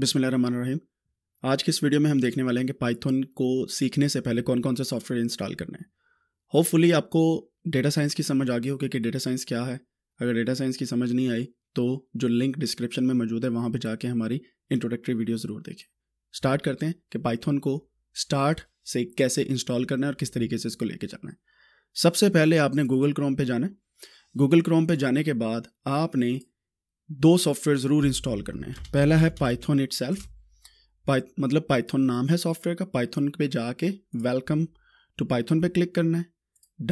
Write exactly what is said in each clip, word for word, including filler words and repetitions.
बिस्मिल्लाहिर्रहमानिर्रहीम। आज के इस वीडियो में हम देखने वाले हैं कि पाइथन को सीखने से पहले कौन कौन से सॉफ्टवेयर इंस्टॉल करने हैं। होपफुली आपको डेटा साइंस की समझ आ गई होगी कि डेटा साइंस क्या है। अगर डेटा साइंस की समझ नहीं आई तो जो लिंक डिस्क्रिप्शन में मौजूद है वहाँ पर जाके हमारी इंट्रोडक्टरी वीडियो ज़रूर देखें। स्टार्ट करते हैं कि पाइथन को स्टार्ट से कैसे इंस्टॉल करना है और किस तरीके से इसको लेके जाना है। सबसे पहले आपने गूगल क्रोम पे जाना है। गूगल क्रोम पे जाने के बाद आपने दो सॉफ्टवेयर ज़रूर इंस्टॉल करने हैं। पहला है पाइथन इटसेल्फ, पाइ मतलब पाइथन नाम है सॉफ्टवेयर का। पाइथन पे जाके वेलकम टू पाइथन पे क्लिक करना है,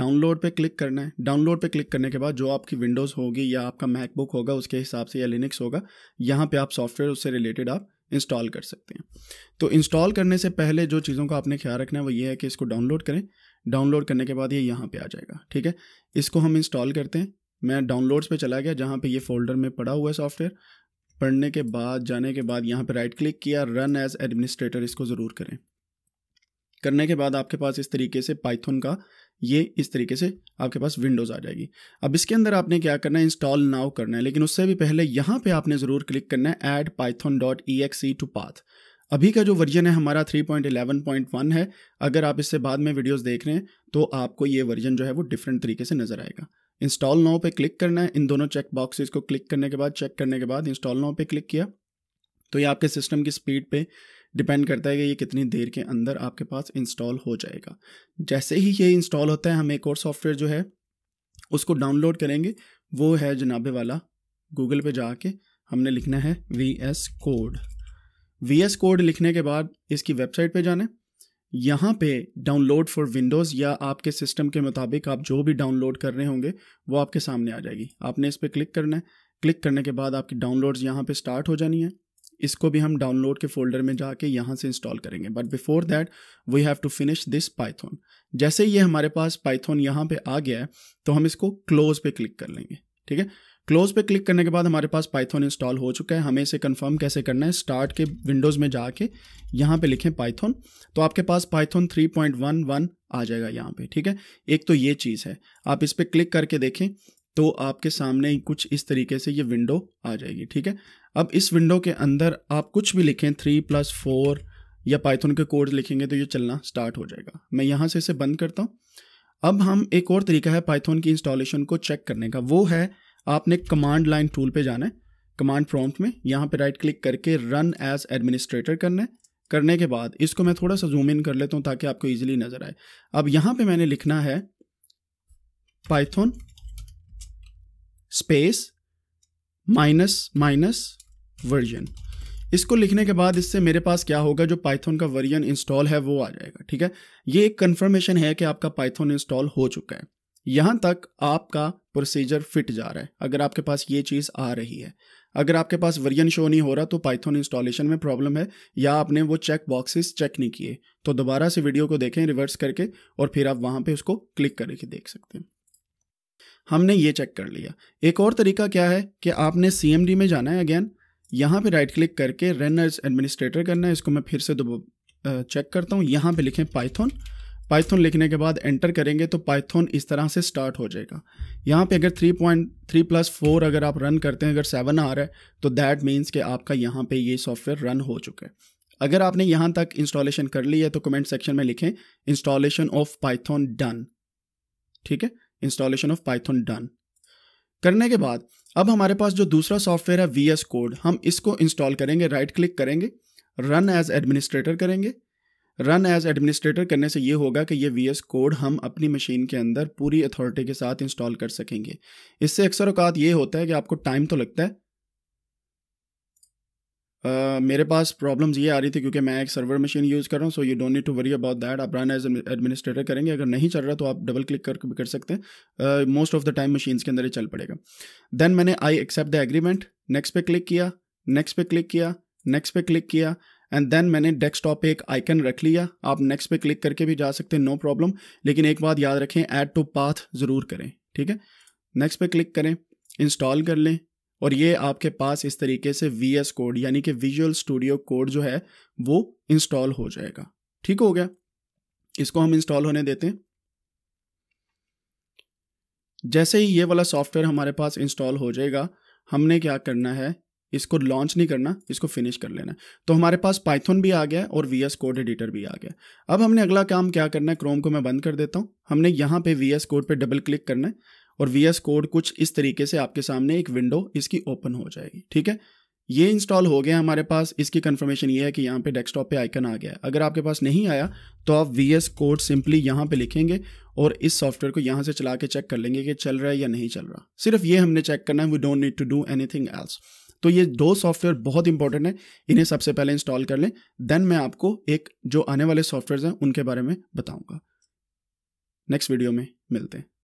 डाउनलोड पे क्लिक करना है। डाउनलोड पे क्लिक करने के बाद जो आपकी विंडोज़ होगी या आपका मैकबुक होगा उसके हिसाब से, या लिनक्स होगा, यहाँ पे आप सॉफ्टवेयर उससे रिलेटेड आप इंस्टॉल कर सकते हैं। तो इंस्टॉल करने से पहले जो चीज़ों का आपने ख्याल रखना है वो ये है कि इसको डाउनलोड करें। डाउनलोड करने के बाद ये यहाँ पे आ जाएगा। ठीक है, इसको हम इंस्टॉल करते हैं। मैं डाउनलोड्स पे चला गया जहाँ पे ये फोल्डर में पड़ा हुआ है सॉफ्टवेयर। पढ़ने के बाद, जाने के बाद यहाँ पे राइट क्लिक किया, रन एज एडमिनिस्ट्रेटर इसको ज़रूर करें। करने के बाद आपके पास इस तरीके से पाइथन का ये इस तरीके से आपके पास विंडोज़ आ जाएगी। अब इसके अंदर आपने क्या करना है, इंस्टॉल नाउ करना है। लेकिन उससे भी पहले यहाँ पे आपने ज़रूर क्लिक करना है add Python dot E X E to path. अभी का जो वर्जन है हमारा three point eleven point one है। अगर आप इससे बाद में वीडियोस देख रहे हैं तो आपको ये वर्जन जो है वो डिफरेंट तरीके से नज़र आएगा। इंस्टॉल नाउ पे क्लिक करना है। इन दोनों चेक बॉक्सेस को क्लिक करने के बाद, चेक करने के बाद इंस्टॉल नाउ पे क्लिक किया। तो ये आपके सिस्टम की स्पीड पे डिपेंड करता है कि ये कितनी देर के अंदर आपके पास इंस्टॉल हो जाएगा। जैसे ही ये इंस्टॉल होता है हम एक और सॉफ्टवेयर जो है उसको डाउनलोड करेंगे। वो है जनाबे वाला, गूगल पे जाके हमने लिखना है V S code. V S code लिखने के बाद इसकी वेबसाइट पे जाना है। यहाँ पे डाउनलोड फॉर विंडोज़, या आपके सिस्टम के मुताबिक आप जो भी डाउनलोड कर रहे होंगे वो आपके सामने आ जाएगी। आपने इस पर क्लिक करना है। क्लिक करने के बाद आपकी डाउनलोड्स यहाँ पे स्टार्ट हो जानी है। इसको भी हम डाउनलोड के फोल्डर में जाके यहाँ से इंस्टॉल करेंगे। But before that we have to finish this Python. जैसे ये हमारे पास पाइथन यहाँ पे आ गया है तो हम इसको क्लोज़ पे क्लिक कर लेंगे। ठीक है, क्लोज़ पे क्लिक करने के बाद हमारे पास पाइथन इंस्टॉल हो चुका है। हमें इसे कंफर्म कैसे करना है, स्टार्ट के विंडोज़ में जाके यहाँ पे लिखें पाइथन, तो आपके पास Python three point one one आ जाएगा यहाँ पे। ठीक है, एक तो ये चीज़ है। आप इस पर क्लिक करके देखें तो आपके सामने कुछ इस तरीके से ये विंडो आ जाएगी। ठीक है, अब इस विंडो के अंदर आप कुछ भी लिखें, थ्री प्लस फोर या पाइथन के कोड लिखेंगे तो ये चलना स्टार्ट हो जाएगा। मैं यहाँ से इसे बंद करता हूँ। अब हम एक और तरीका है पाइथन की इंस्टॉलेशन को चेक करने का। वो है आपने कमांड लाइन टूल पे जाना है, कमांड प्रॉम्प्ट में यहाँ पे राइट क्लिक करके रन एज एडमिनिस्ट्रेटर करना है। करने के बाद इसको मैं थोड़ा सा जूम इन कर लेता हूँ ताकि आपको इजीली नज़र आए। अब यहाँ पे मैंने लिखना है Python space minus minus version. इसको लिखने के बाद इससे मेरे पास क्या होगा, जो पाइथन का वर्जन इंस्टॉल है वो आ जाएगा। ठीक है, ये एक कन्फर्मेशन है कि आपका पाइथन इंस्टॉल हो चुका है। यहाँ तक आपका प्रोसीजर फिट जा रहा है अगर आपके पास ये चीज़ आ रही है। अगर आपके पास वर्जन शो नहीं हो रहा तो पाइथन इंस्टॉलेशन में प्रॉब्लम है, या आपने वो चेक बॉक्सेस चेक नहीं किए। तो दोबारा से वीडियो को देखें रिवर्स करके और फिर आप वहाँ पे उसको क्लिक करके देख सकते हैं। हमने ये चेक कर लिया। एक और तरीका क्या है कि आपने सी एम डी में जाना है। अगेन यहाँ पर राइट क्लिक करके रन एज एडमिनिस्ट्रेटर करना है। इसको मैं फिर से चेक करता हूँ। यहाँ पर लिखें पाइथन। पाइथन लिखने के बाद एंटर करेंगे तो पाइथन इस तरह से स्टार्ट हो जाएगा। यहाँ पे अगर three point three plus four अगर आप रन करते हैं, अगर सेवन आ रहा है तो दैट मीन्स कि आपका यहाँ पे ये सॉफ्टवेयर रन हो चुका है। अगर आपने यहाँ तक इंस्टॉलेशन कर ली है तो कमेंट सेक्शन में लिखें इंस्टॉलेशन ऑफ पाइथन डन। ठीक है, इंस्टॉलेशन ऑफ पाइथन डन। करने के बाद अब हमारे पास जो दूसरा सॉफ्टवेयर है वी एस कोड, हम इसको इंस्टॉल करेंगे। राइट क्लिक करेंगे, रन एज एडमिनिस्ट्रेटर करेंगे। रन एज एडमिनिस्ट्रेटर करने से ये होगा कि ये वी एस कोड हम अपनी मशीन के अंदर पूरी अथॉरिटी के साथ इंस्टॉल कर सकेंगे। इससे अक्सर औकात ये होता है कि आपको टाइम तो लगता है। uh, मेरे पास प्रॉब्लम्स ये आ रही थी क्योंकि मैं एक सर्वर मशीन यूज़ कर रहा हूँ। So you don't need to worry about that. आप रन एज एडमिनिस्ट्रेटर करेंगे, अगर नहीं चल रहा तो आप डबल क्लिक करके भी कर सकते हैं। Most of the time machines के अंदर ही चल पड़ेगा। देन मैंने I accept the agreement, next पे क्लिक किया, नेक्स्ट पे क्लिक किया, नेक्स्ट पे क्लिक किया, एंड देन मैंने डेस्कटॉप पे एक आइकन रख लिया। आप नेक्स्ट पे क्लिक करके भी जा सकते हैं, नो प्रॉब्लम। लेकिन एक बात याद रखें, ऐड टू पाथ ज़रूर करें। ठीक है, नेक्स्ट पे क्लिक करें, इंस्टॉल कर लें, और ये आपके पास इस तरीके से वी एस कोड यानी कि विजुअल स्टूडियो कोड जो है वो इंस्टॉल हो जाएगा। ठीक हो गया, इसको हम इंस्टॉल होने देते हैं। जैसे ही ये वाला सॉफ्टवेयर हमारे पास इंस्टॉल हो जाएगा हमने क्या करना है, इसको लॉन्च नहीं करना, इसको फिनिश कर लेना है। तो हमारे पास पाइथन भी आ गया है और वी एस कोड एडिटर भी आ गया। अब हमने अगला काम क्या करना है, क्रोम को मैं बंद कर देता हूँ। हमने यहाँ पे वी एस कोड पे डबल क्लिक करना है और वी एस कोड कुछ इस तरीके से आपके सामने एक विंडो इसकी ओपन हो जाएगी। ठीक है, ये इंस्टॉल हो गया हमारे पास। इसकी कन्फर्मेशन ये है कि यहाँ पे डेस्कटॉप पे आइकन आ गया है। अगर आपके पास नहीं आया तो आप वी एस कोड सिंपली यहाँ पे लिखेंगे और इस सॉफ्टवेयर को यहाँ से चला के चेक कर लेंगे कि चल रहा है या नहीं चल रहा। सिर्फ ये हमने चेक करना है, we don't need to do anything else. तो ये दो सॉफ्टवेयर बहुत इंपॉर्टेंट है, इन्हें सबसे पहले इंस्टॉल कर लें, देन मैं आपको एक जो आने वाले सॉफ्टवेयर्स हैं उनके बारे में बताऊंगा। नेक्स्ट वीडियो में मिलते हैं।